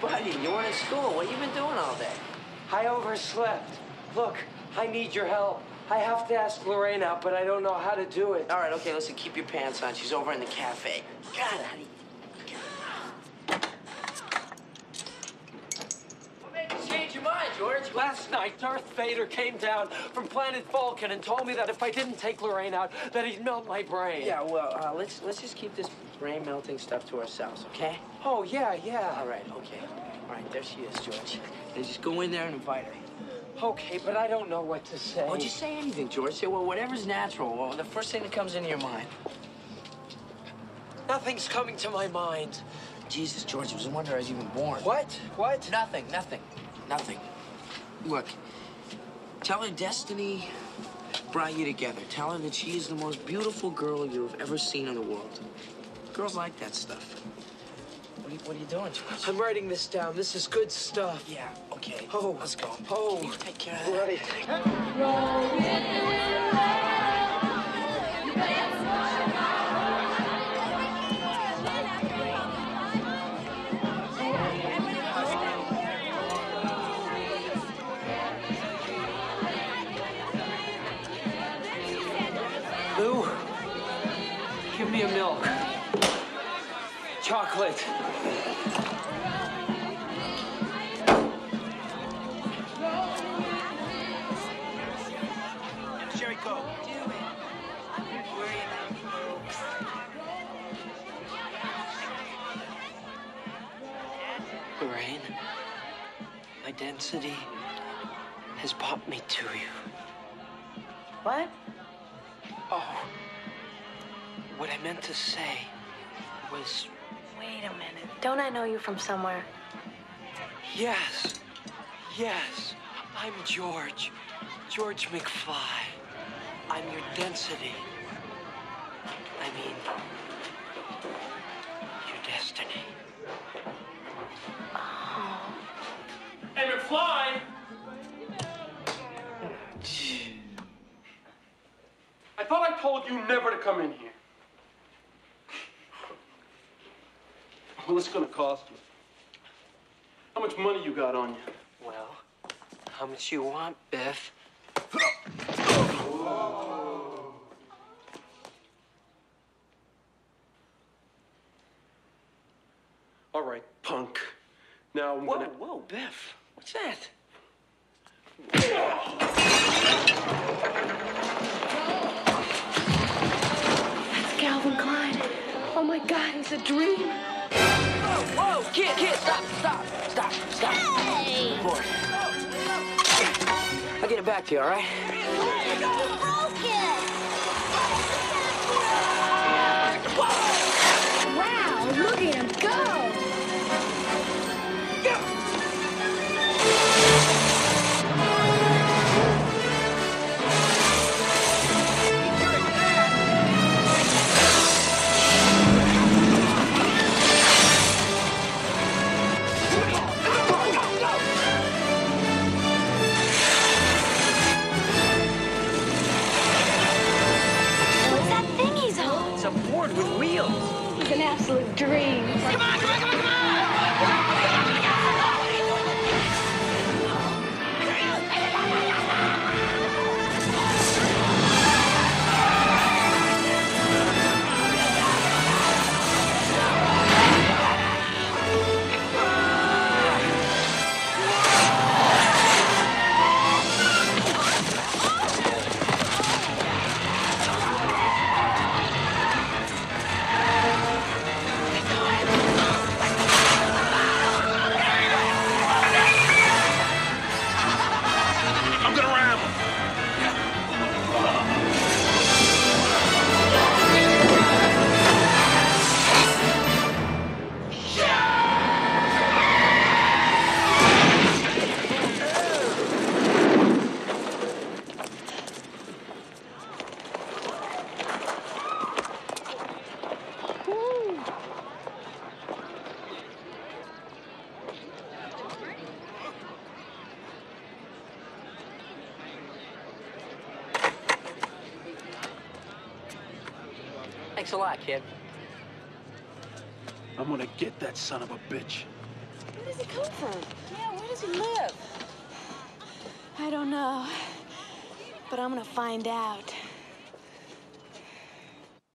Buddy, you weren't in school. What have you been doing all day? I overslept. Look, I need your help. I have to ask Lorraine out, but I don't know how to do it. All right, okay, listen, keep your pants on. She's over in the cafe. God, honey. George. Last night, Darth Vader came down from planet Vulcan and told me that if I didn't take Lorraine out, that he'd melt my brain. Yeah, well, let's just keep this brain-melting stuff to ourselves, okay? Oh, yeah. All right, okay. All right, there she is, George. Now just go in there and invite her. Okay, but I don't know what to say. Well, just say anything, George. Say, well, whatever's natural. Well, the first thing that comes into your mind. Nothing's coming to my mind. Jesus, George, it was a wonder I was even born. What? Nothing. Look, tell her destiny brought you together. Tell her that she is the most beautiful girl you have ever seen in the world. Girls like that stuff. What are you doing, George? I'm writing this down. This is good stuff. Yeah, okay. Oh, let's go. Oh, you take care of that. Give me a milk. Chocolate. Sherry Coke. Do it. Lorraine, my density has brought me to you. What? Oh. What I meant to say was... Wait a minute. Don't I know you from somewhere? Yes. I'm George. George McFly. I'm your density. I mean, your destiny. Oh. Hey, McFly! I thought I told you never to come in here. Well, it's gonna cost me. How much money you got on you? Well, how much you want, Biff? Whoa. All right, punk. Now I'm gonna... Whoa, Biff. What's that? That's Calvin Klein. Oh, my God, he's a dream. Whoa, kid, stop. Hey. Good boy. I'll get it back to you, all right? Broken. Wow, look at him go. Absolute dream. Thanks a lot, kid. I'm gonna get that son of a bitch. What is he come from? Yeah, where does he live? I don't know, but I'm gonna find out.